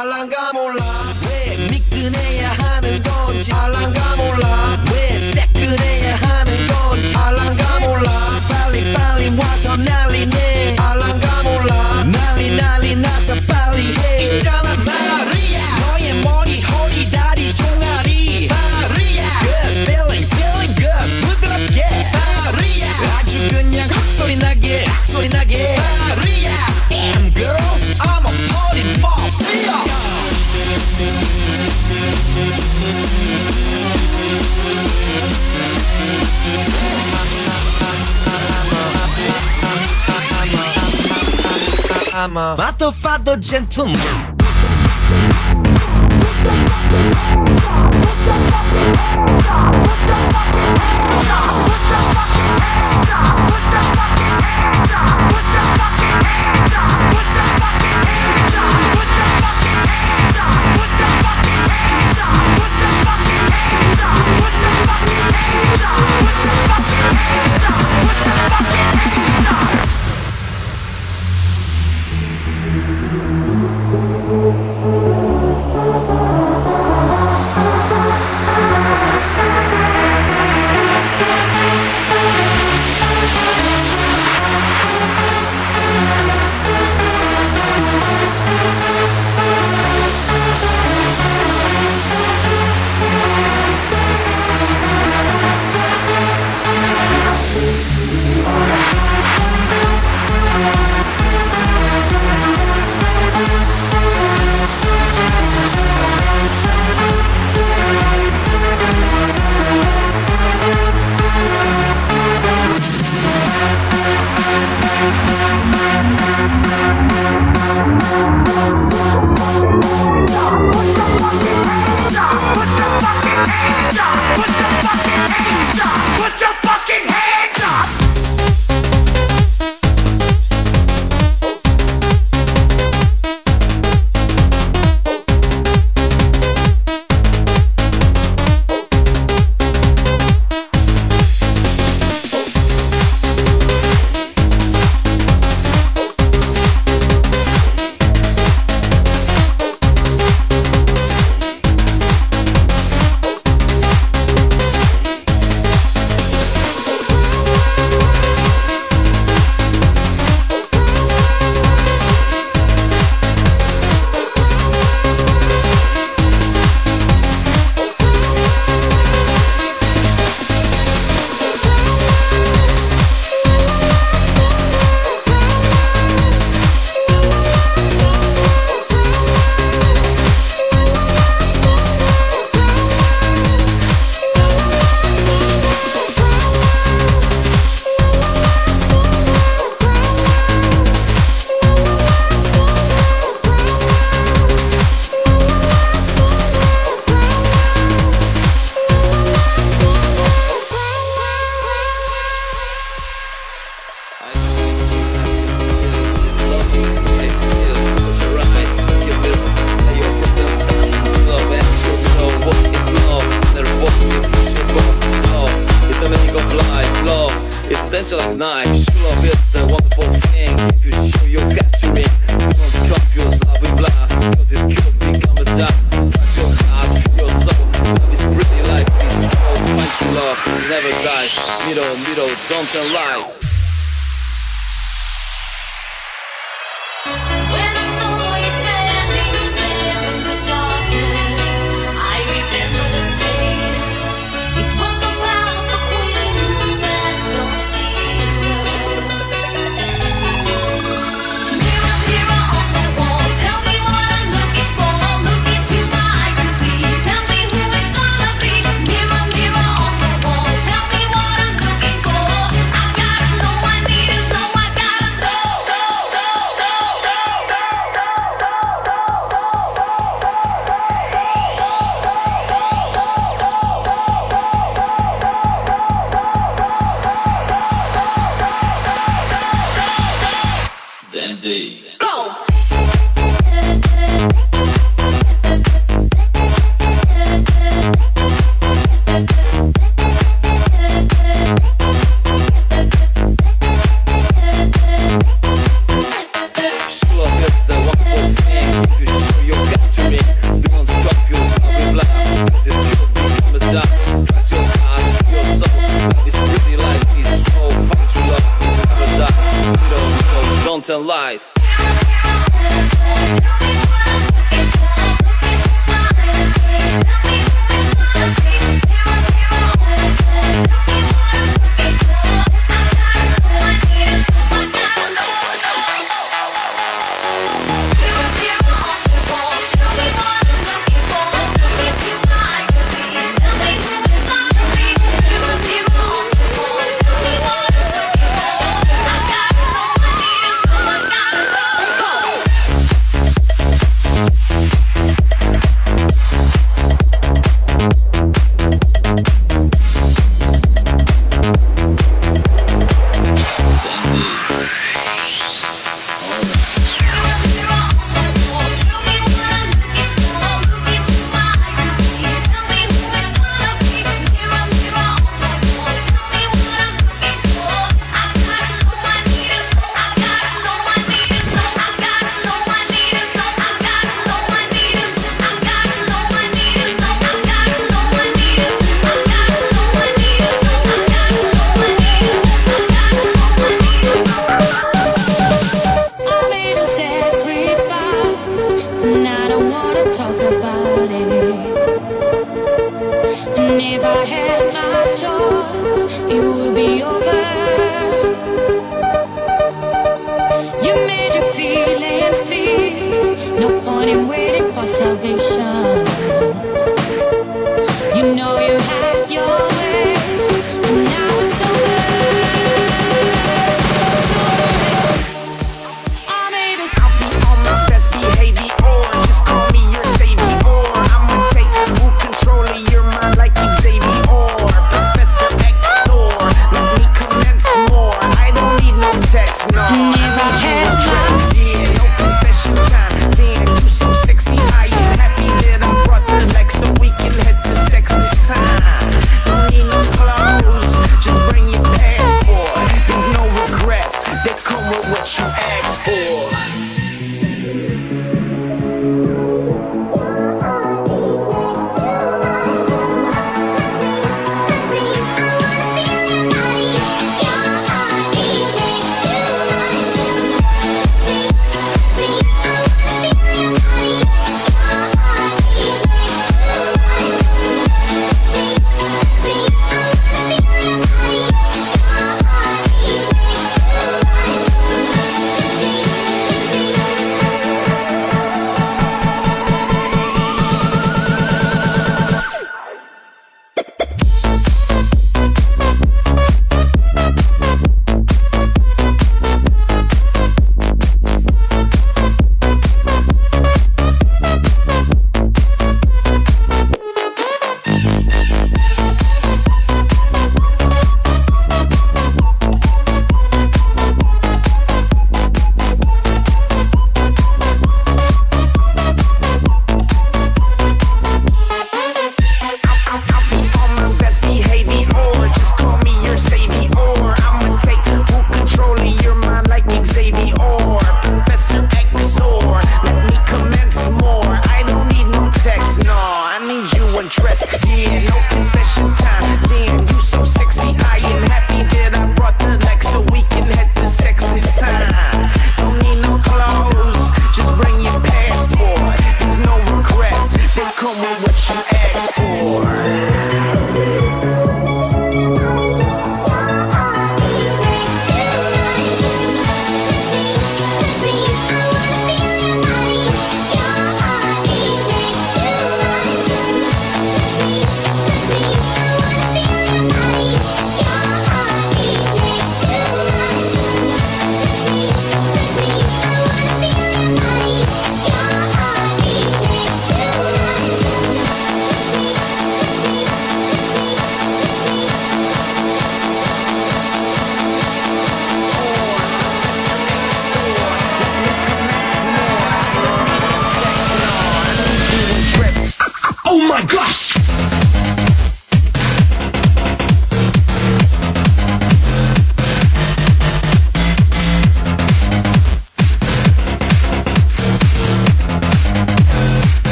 알랑가 몰라 왜 미끈해야 하는 건지 알랑가 몰라 왜 새끈해야 하는 건지 알랑가 몰라 빨리빨리 와서 난리네 알랑가 몰라 난리 나서 빨리 해 있잖아 말이야 너의 머리 허리 다리 종아리 말이야 Good feeling good 부드럽게 말이야 아주 그냥 헉 소리 나게 말이야 Damn girl I'm a party ball I'm a motherfucker gentleman. Like knives, love is the wonderful thing. If you show your capturing, don't drop yourself in blast, cause it could become a dust. Touch your heart, your soul. Love is pretty life, it's so much love, it never dies. Middle, don't tell lies. Show your don't tell lies.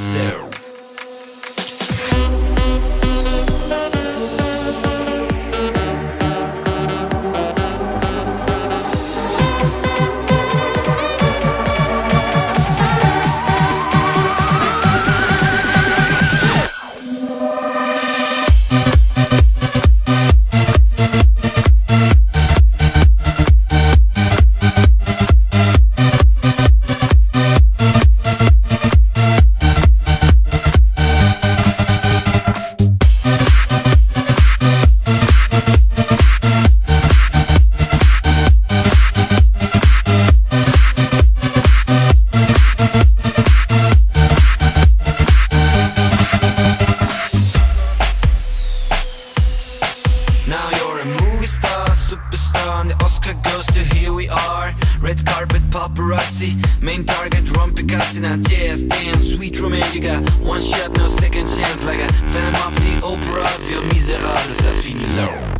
Deseo. Now you're a movie star, superstar, and the Oscar goes to Here We Are. Red carpet, paparazzi, main target, rompi cazzi, now jazz, dance, sweet romance. You got one shot, no second chance, like a phantom of the opera of your miserable. Ça finit là.